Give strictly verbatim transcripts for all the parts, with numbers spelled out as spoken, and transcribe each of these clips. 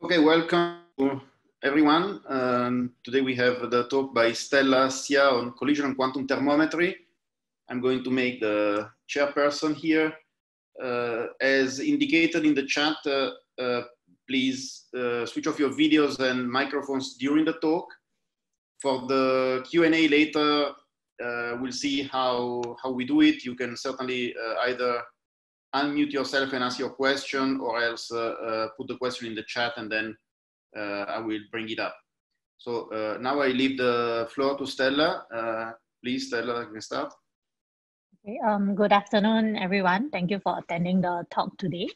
Okay, welcome everyone. Um, today we have the talk by Stella Seah on collision quantum thermometry. I'm going to make the chairperson here. Uh, as indicated in the chat, uh, uh, please uh, switch off your videos and microphones during the talk. For the Q and A later, uh, we'll see how, how we do it. You can certainly uh, either unmute yourself and ask your question, or else uh, uh, put the question in the chat and then uh, I will bring it up. So uh, now I leave the floor to Stella. Uh, please, Stella, you can start. Okay, um, good afternoon, everyone. Thank you for attending the talk today.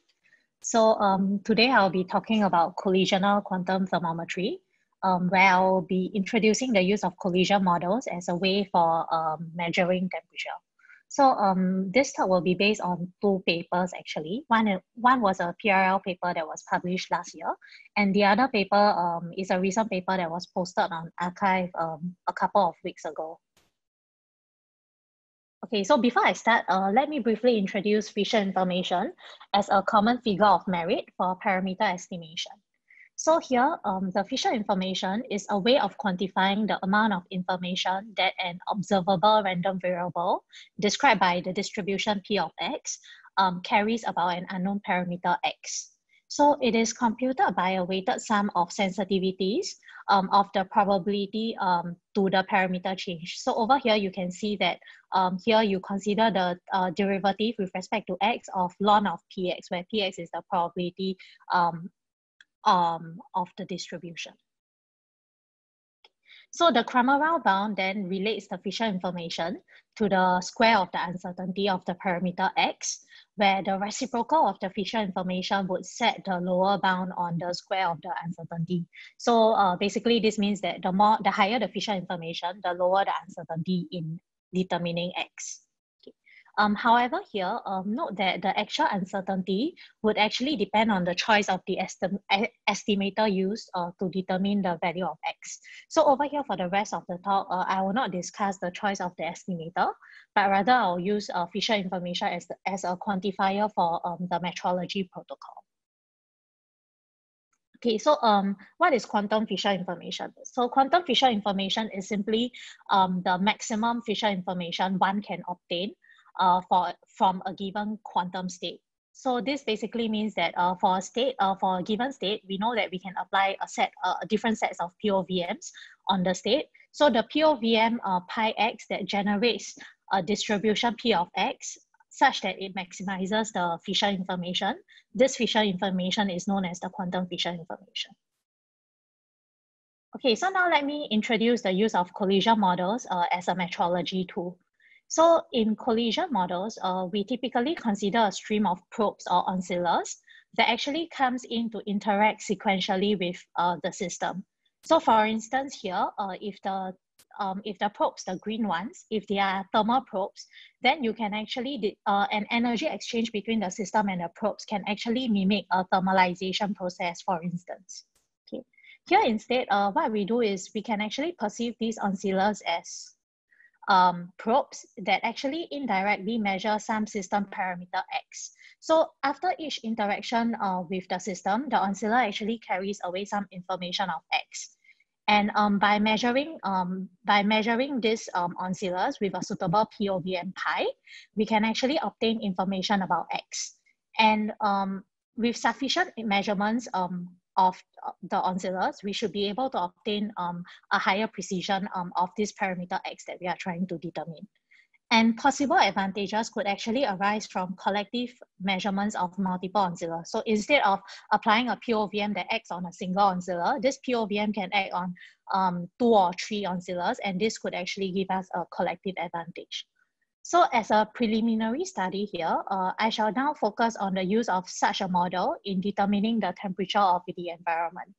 So um, today I'll be talking about collisional quantum thermometry, um, where I'll be introducing the use of collision models as a way for um, measuring temperature. So um, this talk will be based on two papers actually. One, one was a P R L paper that was published last year, and the other paper um, is a recent paper that was posted on archive um, a couple of weeks ago. Okay, so before I start, uh, let me briefly introduce Fisher information as a common figure of merit for parameter estimation. So here, um, the Fisher information is a way of quantifying the amount of information that an observable random variable, described by the distribution P of X, um, carries about an unknown parameter X. So it is computed by a weighted sum of sensitivities um, of the probability um, to the parameter change. So over here, you can see that um, here you consider the uh, derivative with respect to X of ln of P X, where P X is the probability um, Um, of the distribution. So the Cramér-Rao bound then relates the Fisher information to the square of the uncertainty of the parameter X, where the reciprocal of the Fisher information would set the lower bound on the square of the uncertainty. So uh, basically this means that the more, the higher the Fisher information, the lower the uncertainty in determining X. Um, however, here, um, note that the actual uncertainty would actually depend on the choice of the estim estimator used uh, to determine the value of X. So over here for the rest of the talk, uh, I will not discuss the choice of the estimator, but rather I'll use uh, Fisher information as, the, as a quantifier for um, the metrology protocol. Okay, so um, what is quantum Fisher information? So quantum Fisher information is simply um, the maximum Fisher information one can obtain uh, for, from a given quantum state. So this basically means that uh, for a state, uh, for a given state, we know that we can apply a set, uh, different sets of P O V Ms on the state. So the P O V M uh, pi X that generates a distribution P of X such that it maximizes the Fisher information. This Fisher information is known as the quantum Fisher information. Okay, so now let me introduce the use of collision models uh, as a metrology tool. So in collision models, uh, we typically consider a stream of probes or oscillators that actually comes in to interact sequentially with uh, the system. So for instance here, uh, if, the, um, if the probes, the green ones, if they are thermal probes, then you can actually, uh, an energy exchange between the system and the probes can actually mimic a thermalization process, for instance. Okay. Here instead, uh, what we do is we can actually perceive these oscillators as Um, probes that actually indirectly measure some system parameter X. So after each interaction uh, with the system, the oscillator actually carries away some information of X. And um, by measuring um, by measuring these um, oscillators with a suitable P O V M pi, we can actually obtain information about X. And um, with sufficient measurements um, of the oscillators, we should be able to obtain um, a higher precision um, of this parameter X that we are trying to determine. And possible advantages could actually arise from collective measurements of multiple oscillators. So instead of applying a P O V M that acts on a single oscillator, this P O V M can act on um, two or three oscillators, and this could actually give us a collective advantage. So as a preliminary study here, uh, I shall now focus on the use of such a model in determining the temperature of the environment.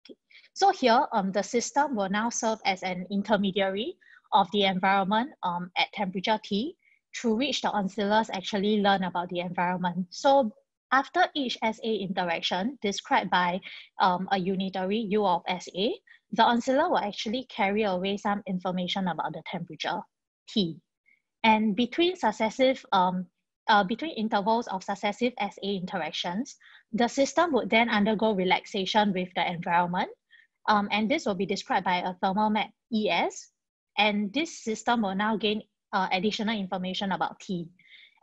Okay. So here, um, the system will now serve as an intermediary of the environment um, at temperature T, through which the oscillators actually learn about the environment. So after each S A interaction, described by um, a unitary U of S A, the oscillator will actually carry away some information about the temperature T. And between successive um, uh, between intervals of successive S A interactions, the system would then undergo relaxation with the environment. Um, and this will be described by a thermal map E S. And this system will now gain uh, additional information about T.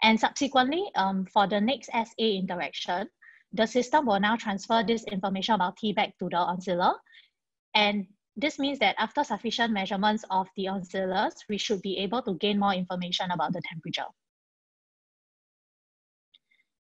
And subsequently, um, for the next S A interaction, the system will now transfer this information about T back to the oscillar. And this means that after sufficient measurements of the oscillars, we should be able to gain more information about the temperature.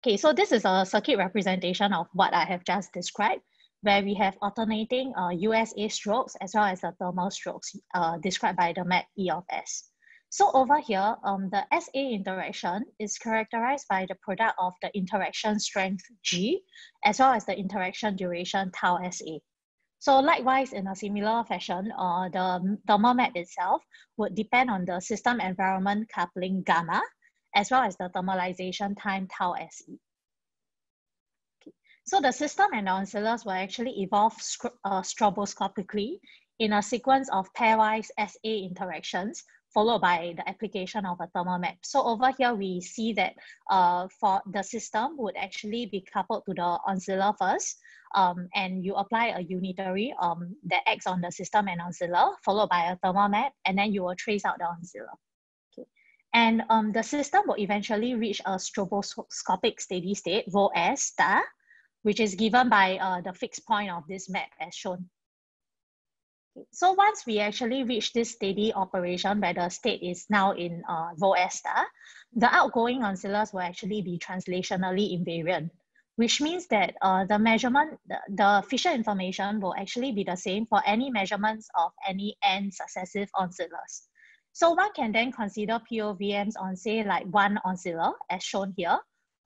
Okay, so this is a circuit representation of what I have just described, where we have alternating uh, U S A strobes as well as the thermal strobes uh, described by the map E of S. So over here, um, the S A interaction is characterized by the product of the interaction strength G as well as the interaction duration tau S A. So likewise, in a similar fashion, uh, the thermal map itself would depend on the system environment coupling gamma as well as the thermalization time tau S E. Okay. So the system and the oscillars will actually evolve uh, stroboscopically in a sequence of pairwise S A interactions, followed by the application of a thermal map. So over here, we see that uh, for the system would actually be coupled to the oscillar first, um, and you apply a unitary um, that acts on the system and oscillar, followed by a thermal map, and then you will trace out the oscillar. Okay. And um, the system will eventually reach a stroboscopic steady state, rho S star, which is given by uh, the fixed point of this map as shown. So once we actually reach this steady operation where the state is now in uh, rho S star, the outgoing oscillars will actually be translationally invariant, which means that uh, the measurement, the, the Fisher information will actually be the same for any measurements of any n successive oscillars. So one can then consider P O V Ms on say like one oscillar as shown here,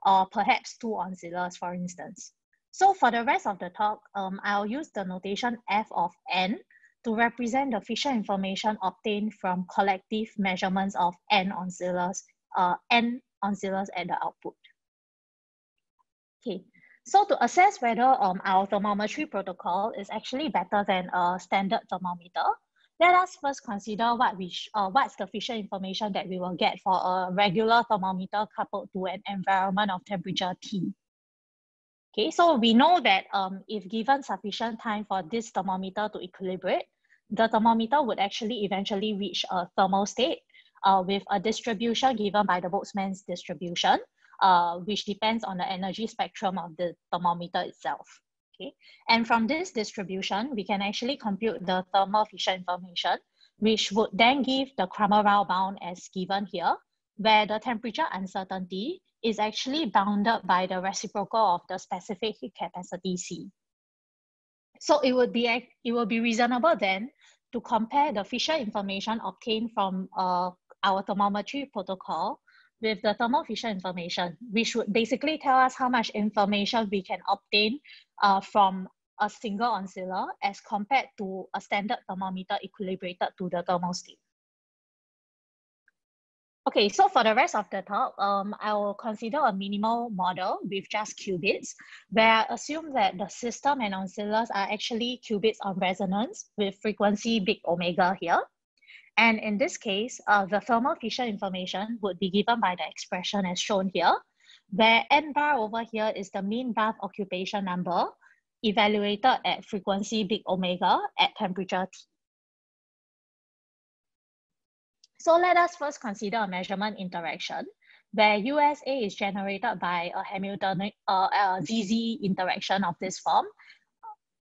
or perhaps two oscillars for instance. So for the rest of the talk, um, I'll use the notation F of n to represent the Fisher information obtained from collective measurements of n oscillars, uh, n oscillars at the output. Okay, so to assess whether um, our thermometry protocol is actually better than a standard thermometer, let us first consider what we uh, what's the Fisher information that we will get for a regular thermometer coupled to an environment of temperature T. Okay, so we know that um, if given sufficient time for this thermometer to equilibrate, the thermometer would actually eventually reach a thermal state uh, with a distribution given by the Boltzmann's distribution, uh, which depends on the energy spectrum of the thermometer itself. Okay, and from this distribution, we can actually compute the thermal Fisher information, which would then give the Cramér-Rao bound as given here, where the temperature uncertainty is actually bounded by the reciprocal of the specific heat capacity C. So it would be, it would be reasonable then to compare the Fisher information obtained from uh, our thermometry protocol with the thermal Fisher information, which would basically tell us how much information we can obtain uh, from a single oscillar as compared to a standard thermometer equilibrated to the thermal state. Okay, so for the rest of the talk, um, I will consider a minimal model with just qubits, where I assume that the system and oscillars are actually qubits on resonance with frequency big omega here. And in this case, uh, the thermal Fisher information would be given by the expression as shown here, where n bar over here is the mean bath occupation number evaluated at frequency big omega at temperature T. So let us first consider a measurement interaction where U S A is generated by a Hamiltonian uh, a Z Z interaction of this form.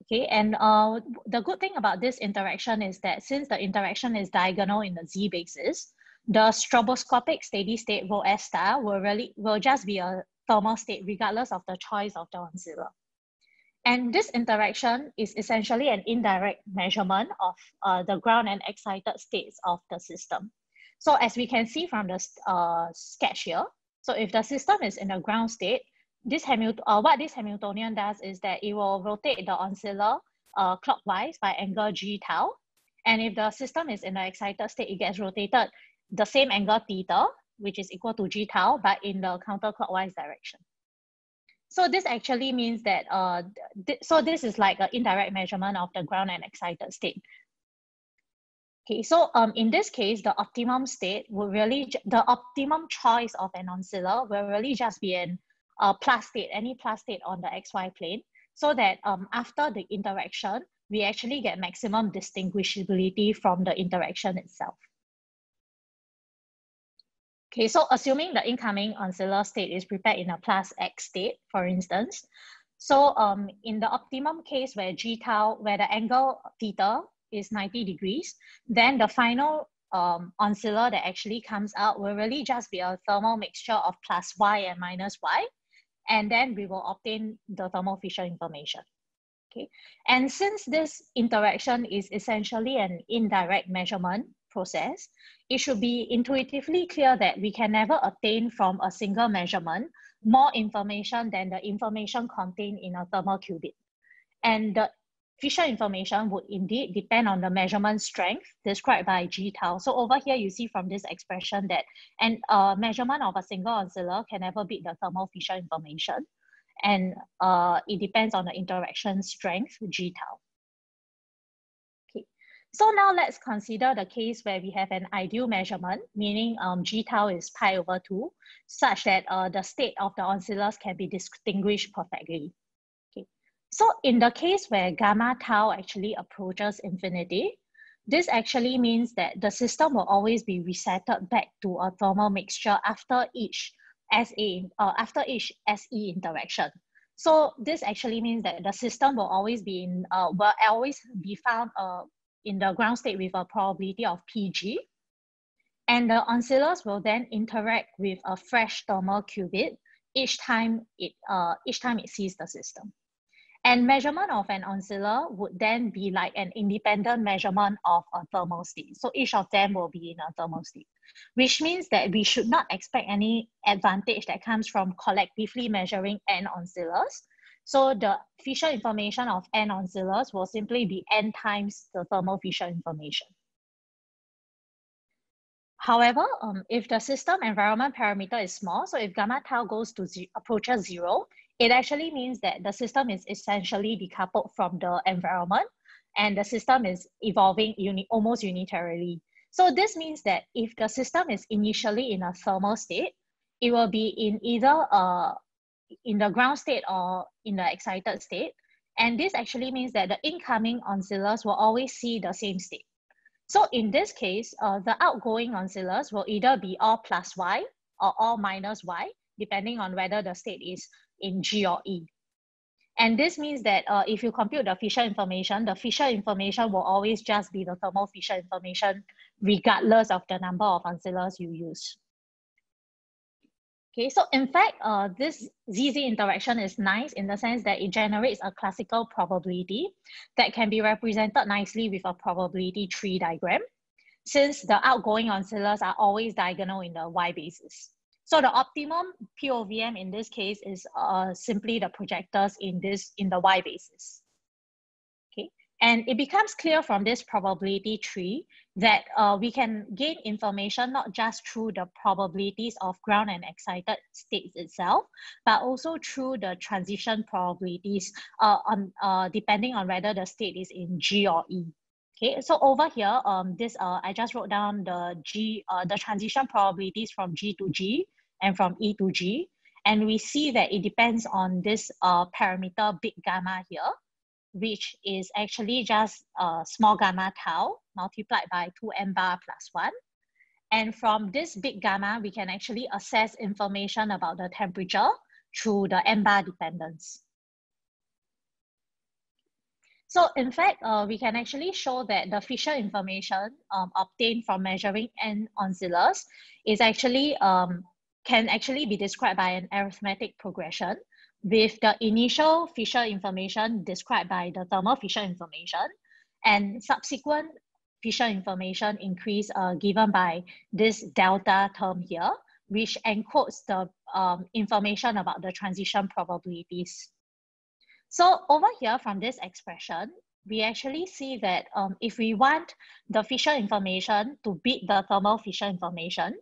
Okay, and uh, the good thing about this interaction is that since the interaction is diagonal in the Z basis, the stroboscopic steady state rho S star will really will just be a thermal state regardless of the choice of the oscillator. And this interaction is essentially an indirect measurement of uh, the ground and excited states of the system. So as we can see from the uh, sketch here, so if the system is in a ground state, this Hamilton, uh, what this Hamiltonian does is that it will rotate the oscillar uh, clockwise by angle G tau. And if the system is in an excited state, it gets rotated the same angle theta, which is equal to G tau, but in the counterclockwise direction. So this actually means that, uh, th so this is like an indirect measurement of the ground and excited state. Okay, so um, in this case, the optimum state would really, the optimum choice of an oscillator will really just be an uh, plus state, any plus state on the X Y plane, so that um, after the interaction, we actually get maximum distinguishability from the interaction itself. Okay, so assuming the incoming oscillator state is prepared in a plus X state, for instance, so um, in the optimum case where G tau, where the angle theta is ninety degrees, then the final um, oscillator that actually comes out will really just be a thermal mixture of plus Y and minus Y, and then we will obtain the thermal Fisher information. Okay, and since this interaction is essentially an indirect measurement process, it should be intuitively clear that we can never obtain from a single measurement more information than the information contained in a thermal qubit, and the Fisher information would indeed depend on the measurement strength described by G tau. So over here, you see from this expression that an uh, measurement of a single oscillator can never beat the thermal Fisher information, and uh, it depends on the interaction strength G tau. Okay, so now let's consider the case where we have an ideal measurement, meaning um, G tau is pi over two, such that uh, the state of the oscillators can be distinguished perfectly. So in the case where gamma tau actually approaches infinity, this actually means that the system will always be resetted back to a thermal mixture after each S E interaction. So this actually means that the system will always be in uh, will always be found uh, in the ground state with a probability of P G, and the oscillators will then interact with a fresh thermal qubit each time it uh, each time it sees the system. And measurement of an oscillator would then be like an independent measurement of a thermal state. So each of them will be in a thermal state, which means that we should not expect any advantage that comes from collectively measuring n oscillators. So the Fisher information of n oscillators will simply be n times the thermal Fisher information. However, um, if the system environment parameter is small, so if gamma tau goes to ze- approaches zero, it actually means that the system is essentially decoupled from the environment, and the system is evolving uni almost unitarily. So this means that if the system is initially in a thermal state, it will be in either uh, in the ground state or in the excited state. And this actually means that the incoming oscillators will always see the same state. So in this case, uh, the outgoing oscillators will either be all plus Y or all minus Y, depending on whether the state is in G or E. And this means that uh, if you compute the Fisher information, the Fisher information will always just be the thermal Fisher information regardless of the number of oscillators you use. Okay, so in fact, uh, this Z Z interaction is nice in the sense that it generates a classical probability that can be represented nicely with a probability tree diagram, since the outgoing oscillators are always diagonal in the Y basis. So the optimum P O V M in this case is uh, simply the projectors in this in the Y basis. Okay, and it becomes clear from this probability tree that uh, we can gain information not just through the probabilities of ground and excited states itself, but also through the transition probabilities uh, on uh, depending on whether the state is in G or E. Okay, so over here, um, this uh, I just wrote down the G, uh, the transition probabilities from G to G and from E to G, and we see that it depends on this uh, parameter big gamma here, which is actually just uh, small gamma tau multiplied by two m bar plus one, and from this big gamma, we can actually assess information about the temperature through the m bar dependence. So in fact, uh, we can actually show that the Fisher information um, obtained from measuring n oscillators is actually um, can actually be described by an arithmetic progression, with the initial Fisher information described by the thermal Fisher information, and subsequent Fisher information increase uh, given by this delta term here, which encodes the um, information about the transition probabilities. So over here from this expression, we actually see that um, if we want the Fisher information to beat the thermal Fisher information,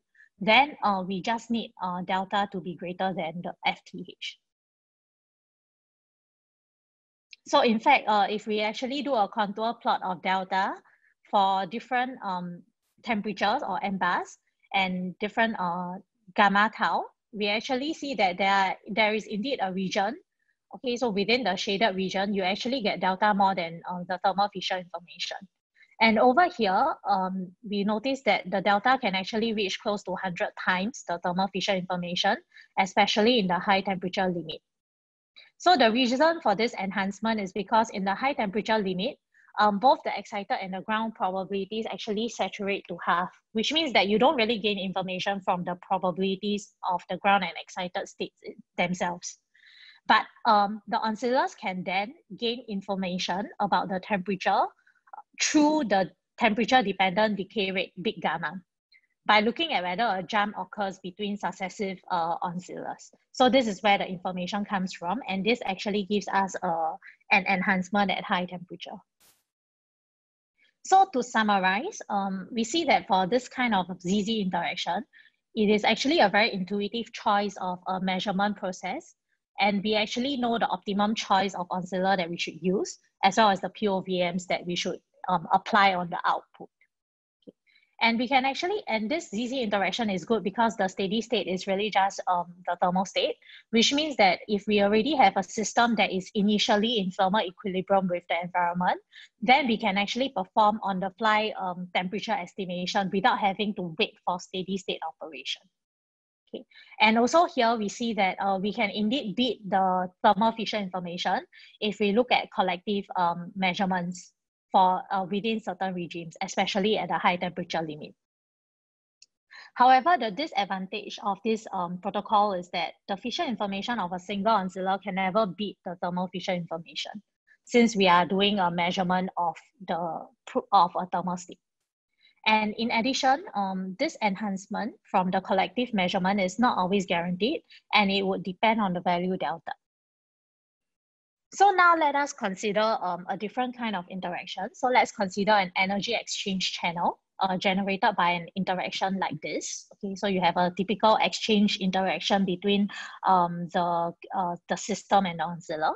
then uh, we just need uh, delta to be greater than the F T H. So in fact, uh, if we actually do a contour plot of delta for different um, temperatures or M bars and different uh, gamma tau, we actually see that there, are, there is indeed a region. Okay, so within the shaded region, you actually get delta more than uh, the thermal Fisher information. And over here, um, we notice that the delta can actually reach close to one hundred times the thermal Fisher information, especially in the high temperature limit. So the reason for this enhancement is because in the high temperature limit, um, both the excited and the ground probabilities actually saturate to half, which means that you don't really gain information from the probabilities of the ground and excited states themselves. But um, the oscillators can then gain information about the temperature through the temperature-dependent decay rate, big gamma, by looking at whether a jump occurs between successive uh, oscillators. So this is where the information comes from, and this actually gives us uh, an enhancement at high temperature. So to summarize, um, we see that for this kind of Z Z interaction, it is actually a very intuitive choice of a measurement process, and we actually know the optimum choice of oscillator that we should use, as well as the P O V Ms that we should um, apply on the output. Okay. And we can actually, and this Z Z interaction is good because the steady state is really just um, the thermal state, which means that if we already have a system that is initially in thermal equilibrium with the environment, then we can actually perform on the fly um, temperature estimation without having to wait for steady state operation. Okay. And also here we see that uh, we can indeed beat the thermal Fisher information if we look at collective um, measurements for uh, within certain regimes, especially at the high temperature limit. However, the disadvantage of this um, protocol is that the Fisher information of a single oscillator can never beat the thermal Fisher information, since we are doing a measurement of the of a thermal state. And in addition, um, this enhancement from the collective measurement is not always guaranteed, and it would depend on the value delta. So now let us consider um, a different kind of interaction. So let's consider an energy exchange channel uh, generated by an interaction like this. Okay, so you have a typical exchange interaction between um, the, uh, the system and the oscillator.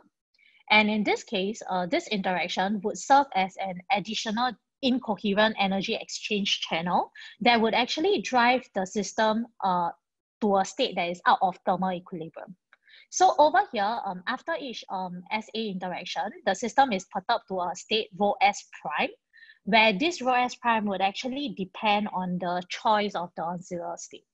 And in this case, uh, this interaction would serve as an additional incoherent energy exchange channel that would actually drive the system uh, to a state that is out of thermal equilibrium. So over here, um, after each um, S A interaction, the system is perturbed to a state rho S prime, where this rho S prime would actually depend on the choice of the oscillator state.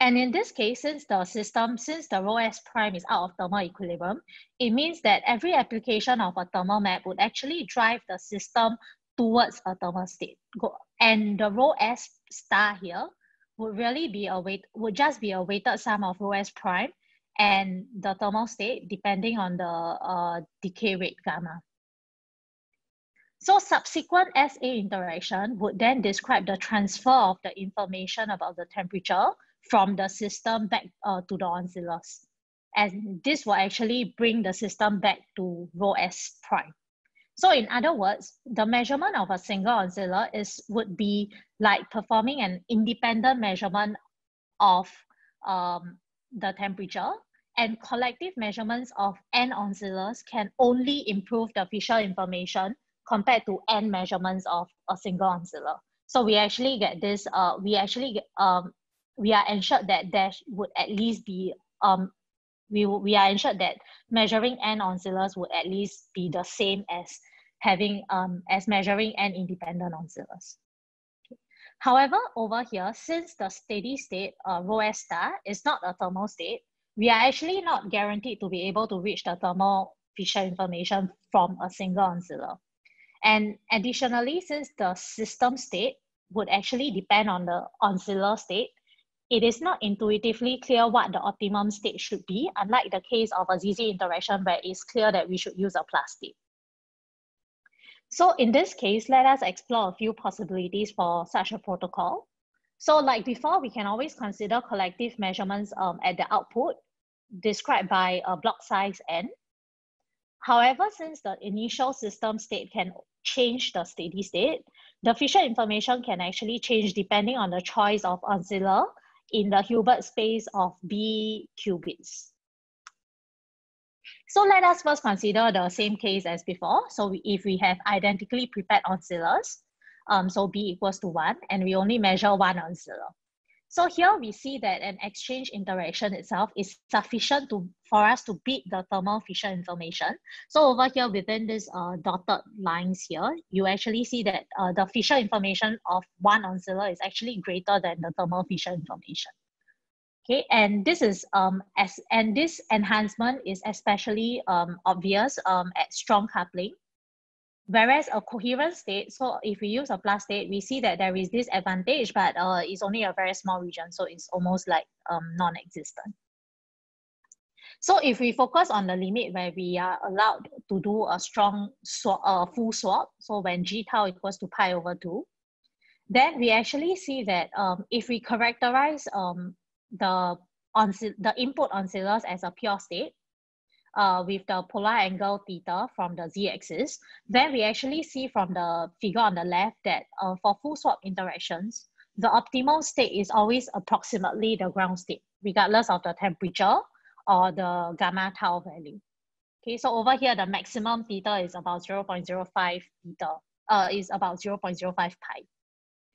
And in this case, since the system, since the rho S prime is out of thermal equilibrium, it means that every application of a thermal map would actually drive the system towards a thermal state. And the rho S star here would really be a weight, would just be a weighted sum of rho S prime and the thermal state, depending on the uh, decay rate gamma. So subsequent S A interaction would then describe the transfer of the information about the temperature from the system back uh, to the oscillators. And this will actually bring the system back to rho S prime. So in other words, the measurement of a single oscillator is would be like performing an independent measurement of um, the temperature, and collective measurements of n oscillators can only improve the Fisher information compared to n measurements of a single oscillator. So we actually get this, uh, we actually get, um, we are ensured that there would at least be, um, we, we are ensured that measuring n oscillators would at least be the same as having, um, as measuring n independent oscillators. Okay. However, over here, since the steady state, uh, rho S star, is not a thermal state, we are actually not guaranteed to be able to reach the thermal Fisher information from a single oscillator. And additionally, since the system state would actually depend on the oscillator state, it is not intuitively clear what the optimum state should be, unlike the case of a Z Z interaction where it's clear that we should use a plus state. So in this case, let us explore a few possibilities for such a protocol. So like before, we can always consider collective measurements um, at the output described by a block size n. However, since the initial system state can change the steady state, the Fisher information can actually change depending on the choice of oscillator in the Hilbert space of B qubits. So let us first consider the same case as before. So we, if we have identically prepared oscillators, um, so B equals to one, and we only measure one oscillator. So here we see that an exchange interaction itself is sufficient to, for us to beat the thermal Fisher information. So over here within these uh, dotted lines here, you actually see that uh, the Fisher information of one oscillator is actually greater than the thermal Fisher information. Okay, and this is um as and this enhancement is especially um obvious um at strong coupling. Whereas a coherent state, so if we use a plus state, we see that there is this advantage, but uh, it's only a very small region, so it's almost like um, non-existent. So if we focus on the limit where we are allowed to do a strong swap, uh, full swap, so when G tau equals to pi over two, then we actually see that um, if we characterize um, the, the input oscillators as a pure state, Uh, with the polar angle theta from the z-axis, then we actually see from the figure on the left that uh, for full swap interactions, the optimal state is always approximately the ground state, regardless of the temperature or the gamma tau value. Okay, so over here, the maximum theta is about zero point zero five theta, uh, is about zero point zero five pi.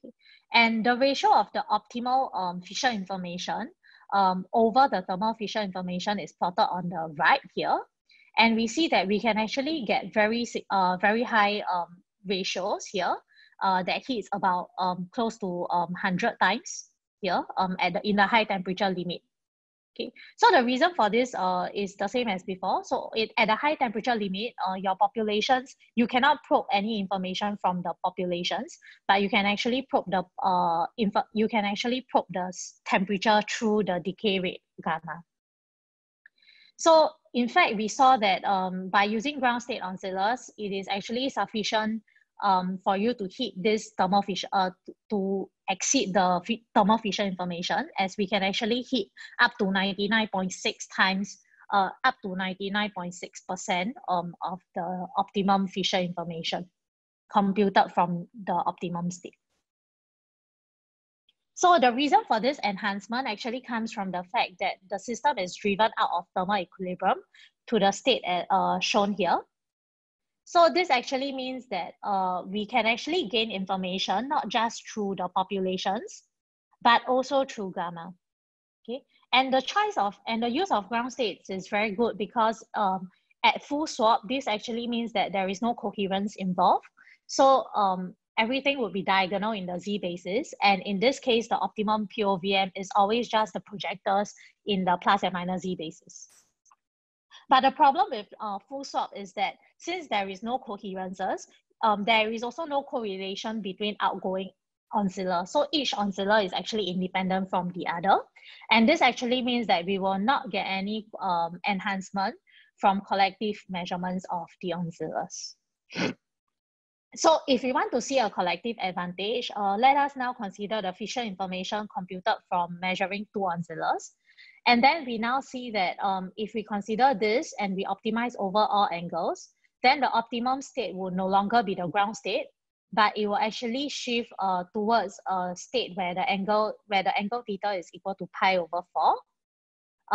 Okay. And the ratio of the optimal um, Fisher information Um, over the thermal Fisher information is plotted on the right here, and we see that we can actually get very uh, very high um, ratios here uh, that hits about um, close to um, one hundred times here um, at the, in the high temperature limit. Okay, so the reason for this uh, is the same as before. So it, at the high temperature limit, uh, your populations, you cannot probe any information from the populations, but you can actually probe the uh, info, you can actually probe the temperature through the decay rate gamma. So in fact, we saw that um, by using ground state oscillators, it is actually sufficient um, for you to hit this thermal Fisher, uh, to exceed the thermal Fisher information, as we can actually hit up to ninety-nine point six times, uh, up to ninety-nine point six percent um, of the optimum Fisher information computed from the optimum state. So the reason for this enhancement actually comes from the fact that the system is driven out of thermal equilibrium to the state uh, shown here. So this actually means that uh, we can actually gain information not just through the populations, but also through gamma. Okay, and the choice of and the use of ground states is very good because um, at full swap, this actually means that there is no coherence involved. So um, everything would be diagonal in the z basis, and in this case, the optimum P O V M is always just the projectors in the plus and minus z basis. But the problem with uh, full swap is that since there is no coherences, um, there is also no correlation between outgoing oscillator. So each oscillator is actually independent from the other. And this actually means that we will not get any um, enhancement from collective measurements of the oscillators. So if we want to see a collective advantage, uh, let us now consider the Fisher information computed from measuring two oscillators. And then we now see that um, if we consider this and we optimize over all angles, then the optimum state will no longer be the ground state, but it will actually shift uh, towards a state where the angle where the angle theta is equal to pi over four,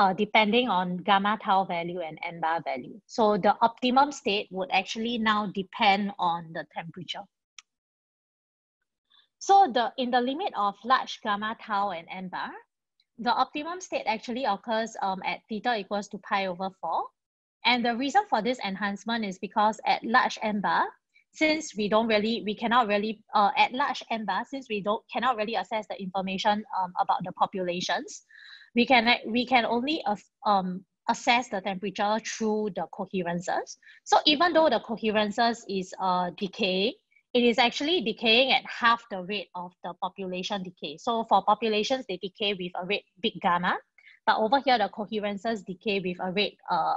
uh, depending on gamma tau value and n bar value. So the optimum state would actually now depend on the temperature. So the in the limit of large gamma tau and n bar, the optimum state actually occurs um, at theta equals to pi over four. And the reason for this enhancement is because at large n bar, since we don't really, we cannot really, uh, at large n bar, since we don't, cannot really assess the information um, about the populations, we can, we can only um, assess the temperature through the coherences. So even though the coherences is uh, decaying, it is actually decaying at half the rate of the population decay. So for populations, they decay with a rate big gamma, but over here, the coherences decay with a rate uh,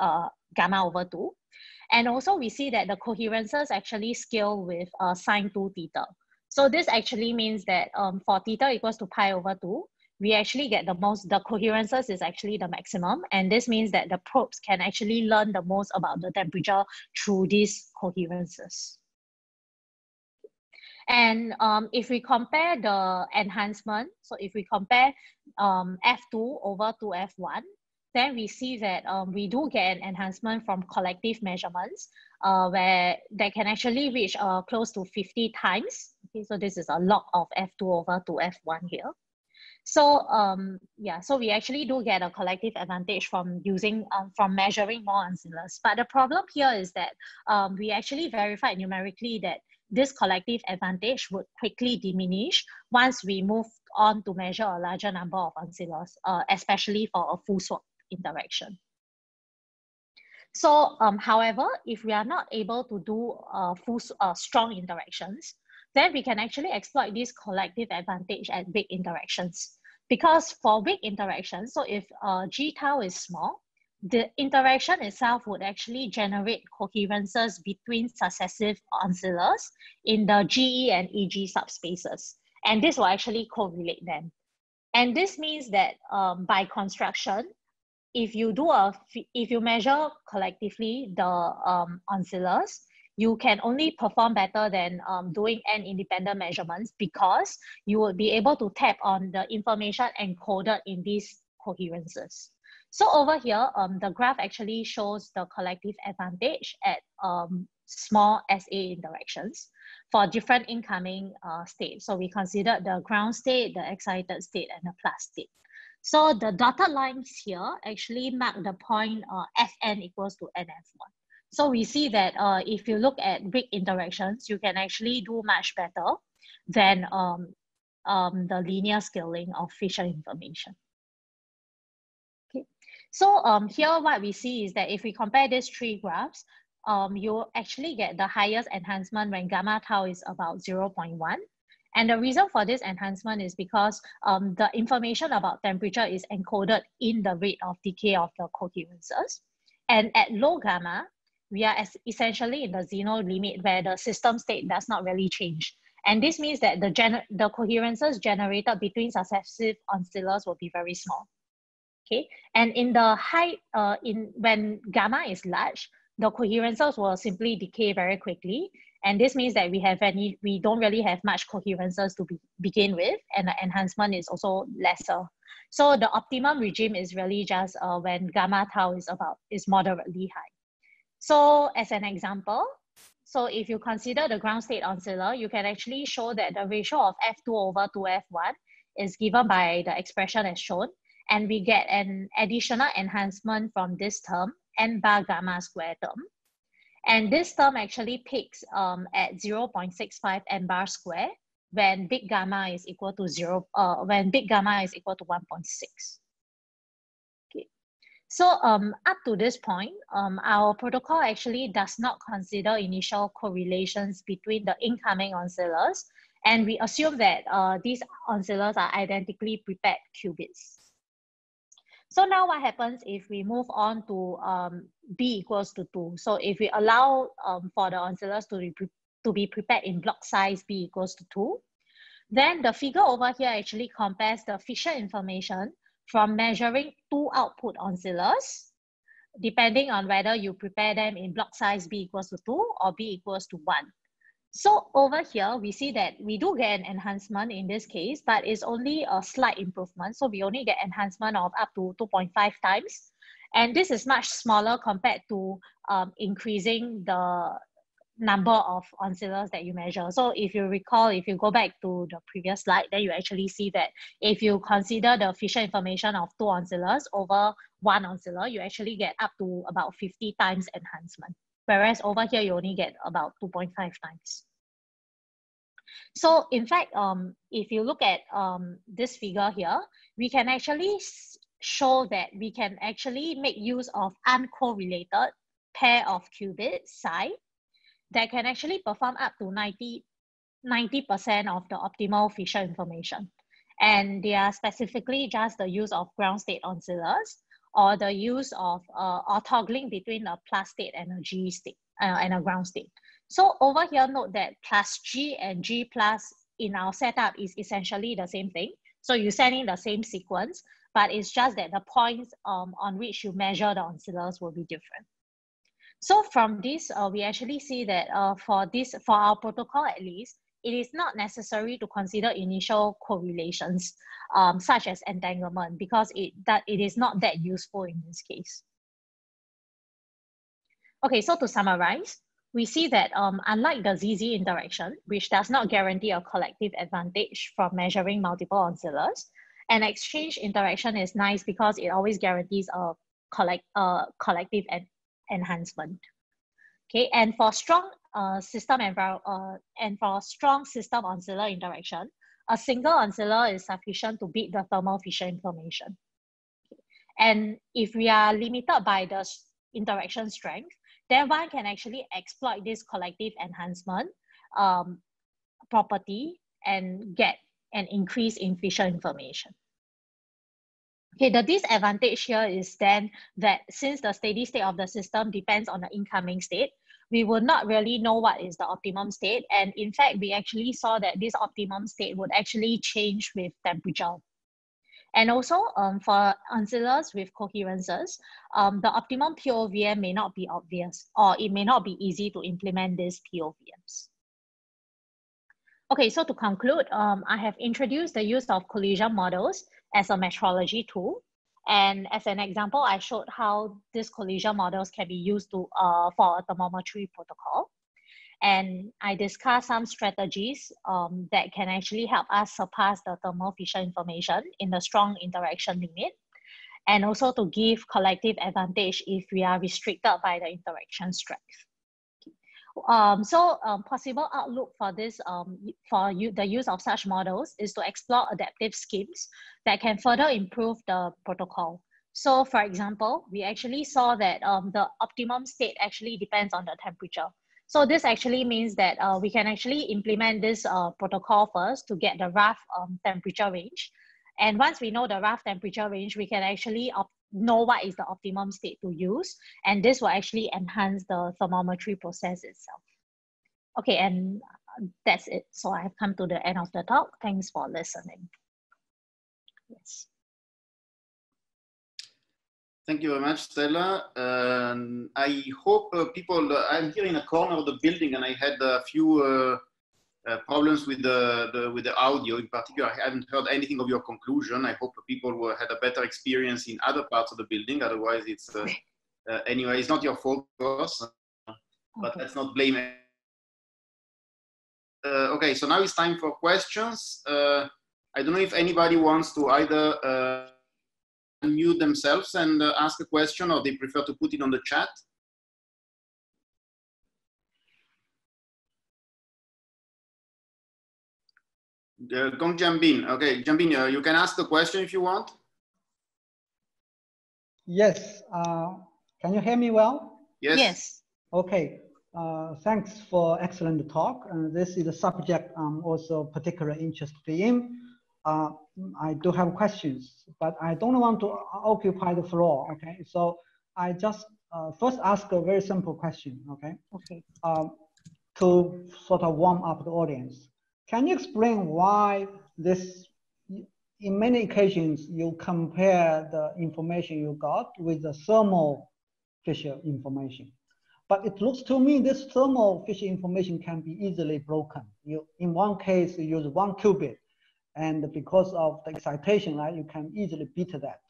uh, gamma over two. And also we see that the coherences actually scale with uh, sine two theta. So this actually means that um, for theta equals to pi over two, we actually get the most, the coherences is actually the maximum. And this means that the probes can actually learn the most about the temperature through these coherences. And um, if we compare the enhancement, so if we compare um, F two over to F one, then we see that um, we do get an enhancement from collective measurements uh, where they can actually reach uh, close to fifty times. Okay, so this is a log of F two over two F one here. So um, yeah, so we actually do get a collective advantage from using, um, from measuring more ancillaries. But the problem here is that um, we actually verified numerically that this collective advantage would quickly diminish once we move on to measure a larger number of ancillaries, uh, especially for a full swap interaction. So um, however, if we are not able to do uh, full, uh, strong interactions, then we can actually exploit this collective advantage at weak interactions. Because for weak interactions, so if uh, G tau is small, the interaction itself would actually generate coherences between successive ancillaries in the G E and E G subspaces. And this will actually correlate them. And this means that um, by construction, if you do a, if you measure collectively the um, ancillaries, you can only perform better than um, doing n-independent measurements, because you will be able to tap on the information encoded in these coherences. So over here, um, the graph actually shows the collective advantage at um, small S A interactions for different incoming uh, states. So we considered the ground state, the excited state, and the plus state. So the dotted lines here actually mark the point uh, Fn equals to N F one. So we see that uh, if you look at weak interactions, you can actually do much better than um, um, the linear scaling of Fisher information. Okay. So um, here what we see is that if we compare these three graphs, um, you actually get the highest enhancement when gamma tau is about zero point one. And the reason for this enhancement is because um, the information about temperature is encoded in the rate of decay of the coherences. And at low gamma, we are essentially in the Zeno limit where the system state does not really change. And this means that the, gener the coherences generated between successive ancillaries will be very small. Okay, and in the high, uh, in when gamma is large, the coherences will simply decay very quickly. And this means that we have any, we don't really have much coherences to be, begin with, and the enhancement is also lesser. So the optimum regime is really just uh, when gamma tau is about is moderately high. So as an example, so if you consider the ground state ancilla, you can actually show that the ratio of F two over two F one is given by the expression as shown, and we get an additional enhancement from this term, n bar gamma square term. And this term actually peaks um, at zero point six five n bar square when big gamma is equal to zero, uh, when big gamma is equal to one point six. So um, up to this point, um, our protocol actually does not consider initial correlations between the incoming ancillaries, and we assume that uh, these ancillaries are identically prepared qubits. So now what happens if we move on to um, B equals to two? So if we allow um, for the ancillaries to, re to be prepared in block size B equals to two, then the figure over here actually compares the Fisher information from measuring two output ancillaries, depending on whether you prepare them in block size B equals to two or B equals to one. So over here, we see that we do get an enhancement in this case, but it's only a slight improvement. So we only get enhancement of up to two point five times. And this is much smaller compared to um, increasing the number of ancillaries that you measure. So if you recall, if you go back to the previous slide, then you actually see that if you consider the Fisher information of two ancillaries over one ancillar, you actually get up to about fifty times enhancement. Whereas over here, you only get about two point five times. So in fact, um, if you look at um, this figure here, we can actually show that we can actually make use of uncorrelated pair of qubits, psi, that can actually perform up to ninety percent of the optimal Fisher information. And they are specifically just the use of ground state ancillaries or the use of uh, or toggling between a plus state and a G state uh, and a ground state. So over here, note that plus G and G plus in our setup is essentially the same thing. So you send in the same sequence, but it's just that the points um, on which you measure the ancillaries will be different. So from this, uh, we actually see that uh, for this, for our protocol at least, it is not necessary to consider initial correlations um, such as entanglement, because it, that, it is not that useful in this case. Okay, so to summarize, we see that um, unlike the Z Z interaction, which does not guarantee a collective advantage from measuring multiple oscillators, an exchange interaction is nice because it always guarantees a collect, uh, collective en enhancement. Okay, and for strong uh, system envir uh, and for strong system oscillator interaction, a single oscillator is sufficient to beat the thermal Fisher information. Okay. And if we are limited by the interaction strength, then one can actually exploit this collective enhancement um, property and get an increase in Fisher information. Okay, the disadvantage here is then that since the steady state of the system depends on the incoming state, we will not really know what is the optimum state. And in fact, we actually saw that this optimum state would actually change with temperature. And also um, for oscillators with coherences, um, the optimum P O V M may not be obvious, or it may not be easy to implement these P O V Ms. Okay, so to conclude, um, I have introduced the use of collision models as a metrology tool. And as an example, I showed how these collision models can be used to, uh, for a thermometry protocol. And I discussed some strategies um, that can actually help us surpass the thermal Fisher information in the strong interaction limit, and also to give collective advantage if we are restricted by the interaction strength. Um, so um, possible outlook for this, um, for you, the use of such models is to explore adaptive schemes that can further improve the protocol. So for example, we actually saw that um, the optimum state actually depends on the temperature. So this actually means that uh, we can actually implement this uh, protocol first to get the rough um, temperature range. And once we know the rough temperature range, we can actually know what is the optimum state to use. And this will actually enhance the thermometry process itself. Okay, and that's it. So I have come to the end of the talk. Thanks for listening. Yes. Thank you very much, Stella. Um, I hope uh, people, uh, I'm here in a corner of the building and I had a few uh, Uh, problems with the, the with the audio in particular. I haven't heard anything of your conclusion. I hope people were, had a better experience in other parts of the building. Otherwise, it's uh, uh, anyway. It's not your fault, of course. Okay. But let's not blame it. Uh, okay, so now it's time for questions. Uh, I don't know if anybody wants to either uh, unmute themselves and uh, ask a question, or they prefer to put it on the chat. Uh, Gong Jambin, okay, Jambin, uh, you can ask the question if you want. Yes, uh, can you hear me well? Yes. Yes. Okay, uh, thanks for excellent talk. Uh, this is a subject I'm also particularly interested in. Uh, I do have questions, but I don't want to occupy the floor, okay? So I just uh, first ask a very simple question, okay? Okay. Uh, to sort of warm up the audience. Can you explain why this, in many occasions, you compare the information you got with the thermal Fisher information? But it looks to me this thermal Fisher information can be easily broken. You, in one case, you use one qubit, and because of the excitation, right, you can easily beat that.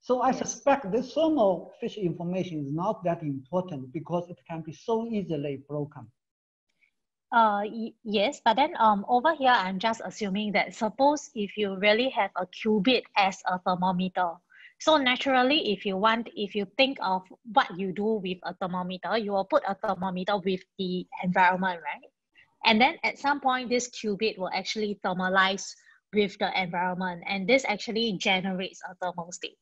So I suspect this thermal Fisher information is not that important because it can be so easily broken. Uh, yes, but then um, over here, I'm just assuming that suppose if you really have a qubit as a thermometer, so naturally, if you want, if you think of what you do with a thermometer, you will put a thermometer with the environment, right? And then at some point, this qubit will actually thermalize with the environment, and this actually generates a thermal state.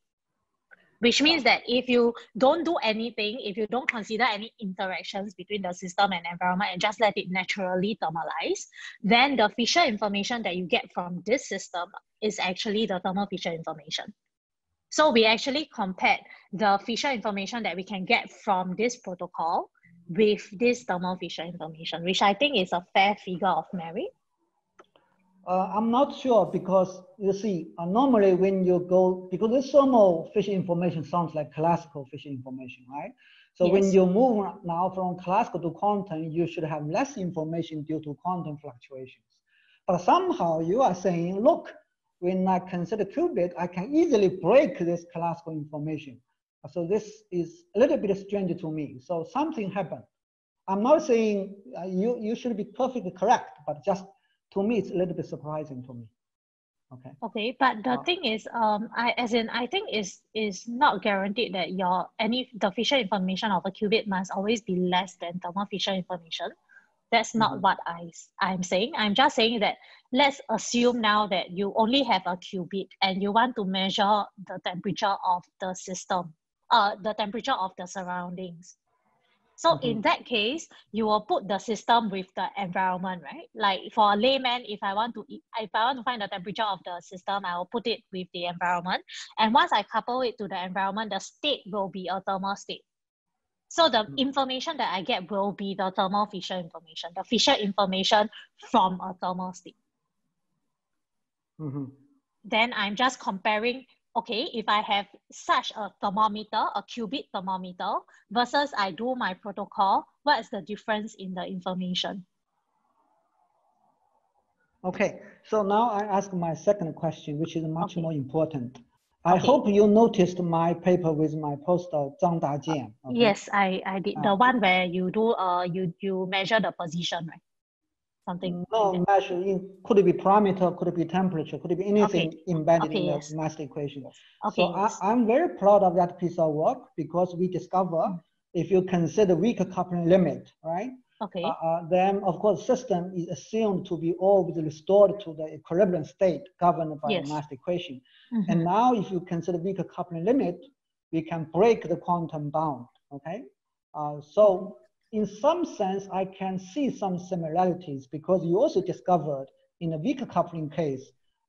Which means that if you don't do anything, if you don't consider any interactions between the system and environment and just let it naturally thermalize, then the Fisher information that you get from this system is actually the thermal Fisher information. So we actually compared the Fisher information that we can get from this protocol with this thermal Fisher information, which I think is a fair figure of merit. Uh, I'm not sure because you see, uh, normally when you go, because this thermal Fisher information sounds like classical Fisher information, right? So yes. When you move now from classical to quantum, you should have less information due to quantum fluctuations. But somehow you are saying, look, when I consider qubit, I can easily break this classical information. So this is a little bit strange to me. So something happened. I'm not saying uh, you, you should be perfectly correct, but just to me, it's a little bit surprising to me. Okay. Okay, but the uh, thing is, um, I as in I think is is not guaranteed that your any the Fisher information of a qubit must always be less than thermal Fisher information. That's not mm-hmm. what I I'm saying. I'm just saying that let's assume now that you only have a qubit and you want to measure the temperature of the system, uh, the temperature of the surroundings. So mm-hmm. in that case, you will put the system with the environment, right? Like for a layman, if I want to if I want to find the temperature of the system, I will put it with the environment. And once I couple it to the environment, the state will be a thermal state. So the mm-hmm. information that I get will be the thermal Fisher information, the Fisher information from a thermal state. Mm-hmm. Then I'm just comparing, okay, if I have such a thermometer, a qubit thermometer, versus I do my protocol, what is the difference in the information? Okay, so now I ask my second question, which is much okay. more important. I okay. hope you noticed my paper with my postdoc, Zhang Dajian. Okay? Yes, I, I did. The uh, one where you do, uh, you, you measure the position, right? Something no like measure in, could it be parameter, could it be temperature, could it be anything okay. embedded okay, in the yes. mass equation. Okay, so yes. I, I'm very proud of that piece of work because we discover if you consider weaker coupling limit, right? Okay. Uh, uh, then of course system is assumed to be always restored to the equilibrium state governed by yes. the mass equation. Mm-hmm. And now if you consider weaker coupling limit, we can break the quantum bound, okay? Uh, so in some sense, I can see some similarities because you also discovered in a weaker coupling case,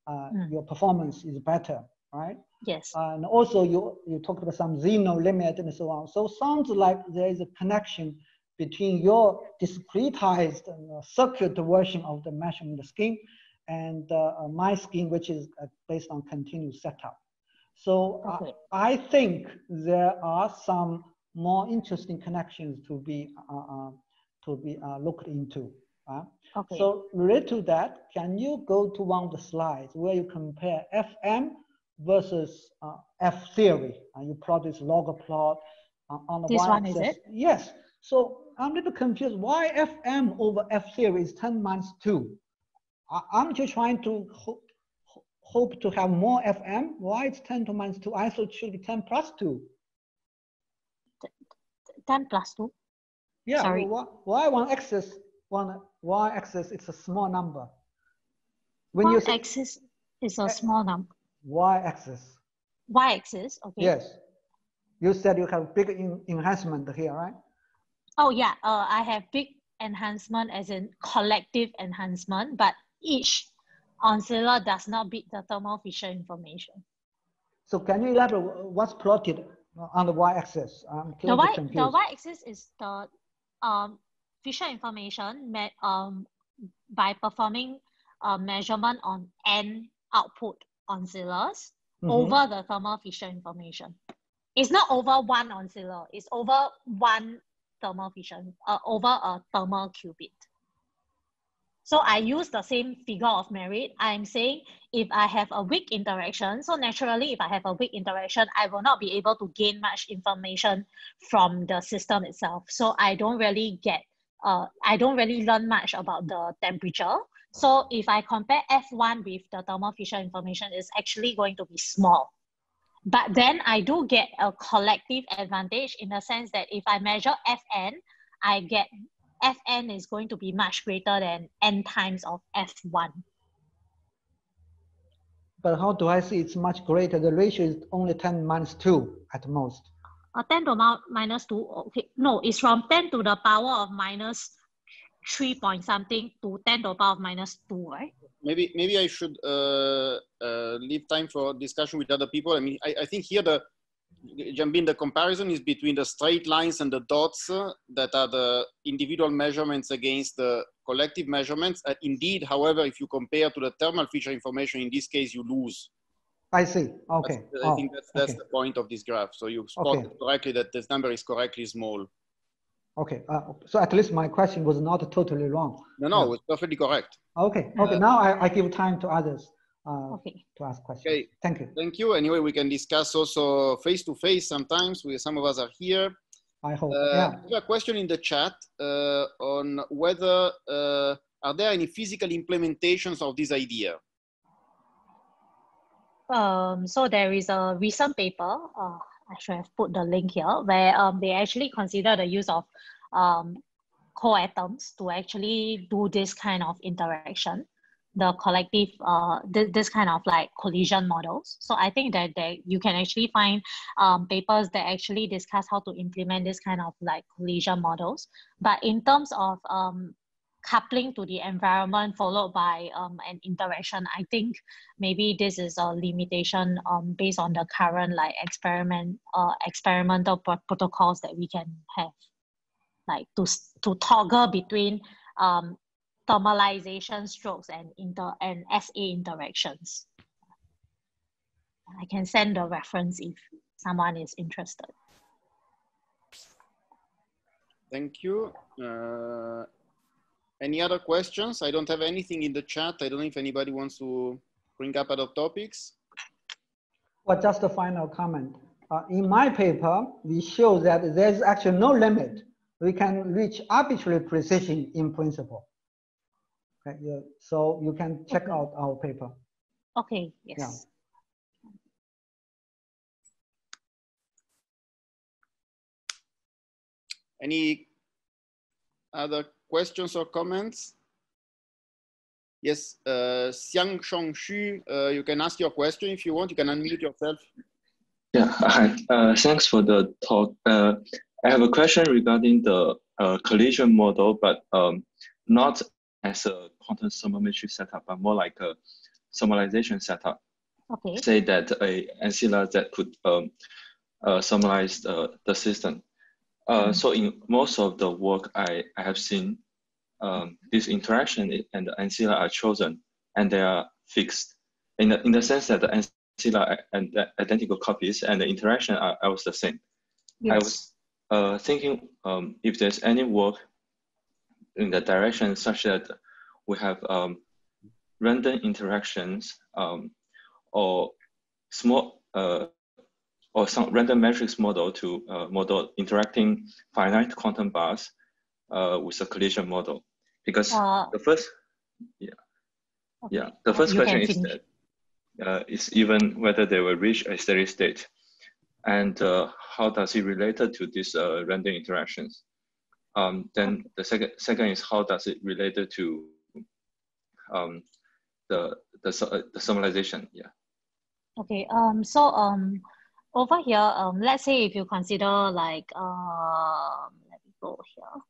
uh, mm. your performance is better, right? Yes. Uh, and also you, you talked about some Zeno limit and so on. So sounds like there is a connection between your discretized uh, circuit version of the measurement scheme and uh, my scheme, which is uh, based on continuous setup. So okay. I, I think there are some more interesting connections to be uh, uh, to be uh, looked into. Uh. Okay. So related to that, can you go to one of the slides where you compare F M versus uh, F theory? Uh, you plot this log plot uh, on the this y one axis. Is it? Yes. So I'm a little confused. Why F M over F theory is ten minus two? I I'm just trying to ho ho hope to have more F M. Why it's ten to minus two? I thought it should be ten plus two. ten plus two? Yeah, sorry. Well, why one axis, one y axis, it's a small number. When one you say, axis is a small number. Y axis. Y axis, okay. Yes. You said you have big in, enhancement here, right? Oh yeah, uh, I have big enhancement as in collective enhancement, but each oscillator does not beat the thermal Fisher information. So can you elaborate what's plotted on the y-axis? I'm the y-axis is the um, Fisher information met, um, by performing a measurement on n output oscillators mm-hmm. over the thermal Fisher information. It's not over one oscillator, it's over one thermal Fisher, uh, over a thermal qubit. So I use the same figure of merit. I'm saying if I have a weak interaction, so naturally if I have a weak interaction, I will not be able to gain much information from the system itself. So I don't really get, uh, I don't really learn much about the temperature. So if I compare F one with the thermal Fisher information, it's actually going to be small. But then I do get a collective advantage in the sense that if I measure F N, I get F N is going to be much greater than n times of F one. But how do I see it's much greater? The ratio is only ten minus two at most. Uh, ten to minus two, okay. No, it's from ten to the power of minus three point something to ten to the power of minus two, right? Maybe, maybe I should uh, uh, leave time for discussion with other people. I mean, I, I think here the Jambin, the comparison is between the straight lines and the dots uh, that are the individual measurements against the collective measurements. Uh, indeed, however, if you compare to the thermal Fisher information, in this case, you lose. I see. Okay. That's, I oh, think that's, that's okay. the point of this graph. So you spotted okay. correctly that this number is correctly small. Okay, uh, so at least my question was not totally wrong. No, no, uh, it's perfectly correct. Okay, okay. Uh, now I, I give time to others uh, okay. to ask questions. Okay. Thank you. Thank you. Anyway, we can discuss also face to face sometimes. We, some of us are here. I hope. Uh, yeah. We have a question in the chat uh, on whether uh, are there any physical implementations of this idea? Um, so there is a recent paper. Uh, I should have put the link here, where um, they actually consider the use of um, co-atoms to actually do this kind of interaction, the collective, uh, th this kind of like collision models. So I think that they, you can actually find um, papers that actually discuss how to implement this kind of like collision models. But in terms of um, coupling to the environment followed by um, an interaction, I think maybe this is a limitation um, based on the current like experiment uh, experimental pro protocols that we can have, like to to toggle between um, thermalization strokes and inter and S A interactions. I can send the reference if someone is interested. Thank you. Uh... Any other questions? I don't have anything in the chat. I don't know if anybody wants to bring up other topics. Well, just a final comment. Uh, in my paper, we show that there's actually no limit. We can reach arbitrary precision in principle. Okay, yeah. So you can check okay. out our paper. Okay, yes. Yeah. Any other questions or comments? Yes, uh, Xiang Shongshu, uh, you can ask your question if you want. You can unmute yourself. Yeah, hi. Uh, thanks for the talk. Uh, I have a question regarding the uh, collision model, but um, not as a quantum thermometry setup, but more like a thermalization setup. Okay. Say that a ancilla that could um, uh, thermalize uh, the system. Uh, so in most of the work I, I have seen, um, this interaction and the ancilla are chosen and they are fixed. In the, in the sense that the ancilla and the identical copies and the interaction are always the same. Yes. I was uh, thinking um, if there's any work in the direction such that we have um, random interactions um, or small, uh, or some random matrix model to uh, model interacting finite quantum bars uh, with a collision model, because uh, the first, yeah, okay. yeah, the first you question is that uh, is even whether they will reach a steady state, and uh, how does it relate to these uh, random interactions? Um, then the second second is how does it relate to um, the the the summarization? Yeah. Okay. Um. So. Um. Over here, um, let's say if you consider like, uh, let me go here.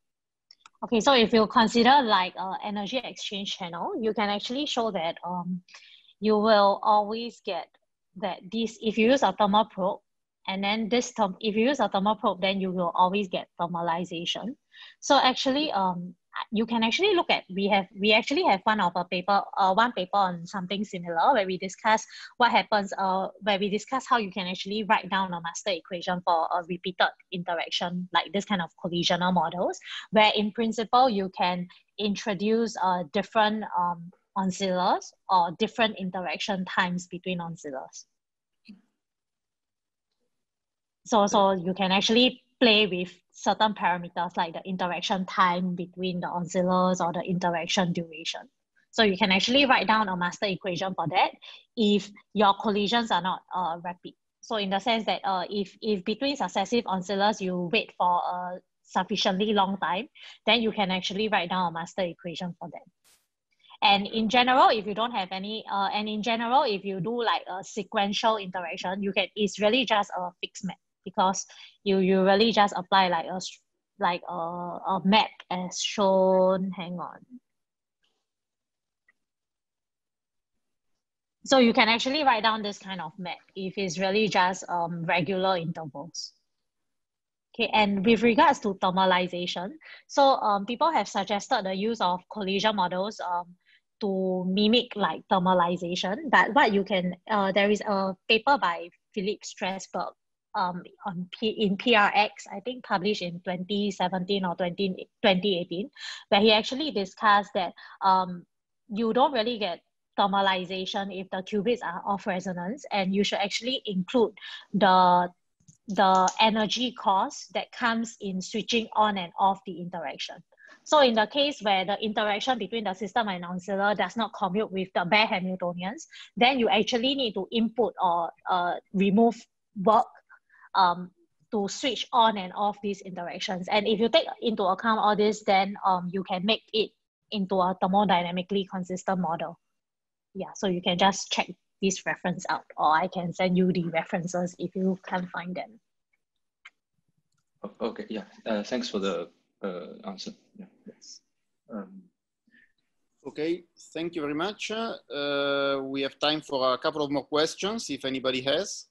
Okay, so if you consider like uh, energy exchange channel, you can actually show that um, you will always get that this, if you use a thermal probe, and then this term, if you use a thermal probe, then you will always get thermalization. So actually, um, you can actually look at, we have we actually have one of a paper uh, one paper on something similar where we discuss what happens uh where we discuss how you can actually write down a master equation for a repeated interaction like this kind of collisional models, where in principle you can introduce uh different um ancillas or different interaction times between ancillas. So so you can actually play with certain parameters like the interaction time between the ancillas or the interaction duration. So you can actually write down a master equation for that if your collisions are not uh, rapid. So in the sense that uh, if, if between successive ancillas you wait for a sufficiently long time, then you can actually write down a master equation for that. And in general, if you don't have any, uh, and in general, if you do like a sequential interaction, you can, it's really just a fixed map, because you, you really just apply like a, like a, a map as shown, hang on. So you can actually write down this kind of map if it's really just um, regular intervals. Okay, and with regards to thermalization, so um, people have suggested the use of collision models um, to mimic like thermalization, but what you can, uh, there is a paper by Philip Strasberg um, on P, in P R X, I think published in twenty seventeen or twenty eighteen, where he actually discussed that um, you don't really get thermalization if the qubits are off resonance, and you should actually include the the energy cost that comes in switching on and off the interaction. So in the case where the interaction between the system and oscillator does not commute with the bare Hamiltonians, then you actually need to input or uh, remove work um, to switch on and off these interactions. And if you take into account all this, then um, you can make it into a thermodynamically consistent model. Yeah, so you can just check this reference out, or I can send you the references if you can't find them. Okay, yeah, uh, thanks for the uh, answer. Yeah. Yes. Um, okay, thank you very much. Uh, we have time for a couple of more questions, if anybody has.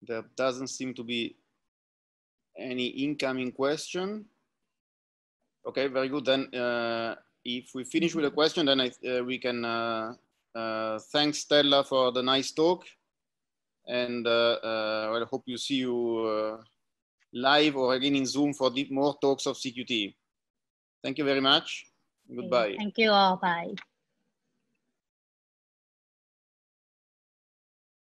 There doesn't seem to be any incoming question. Okay, very good. Then uh, if we finish with a question, then I, uh, we can uh, uh, thank Stella for the nice talk. And uh, uh, I hope you see you uh, live or again in Zoom for more talks of C Q T. Thank you very much. Goodbye. Thank you all. Bye.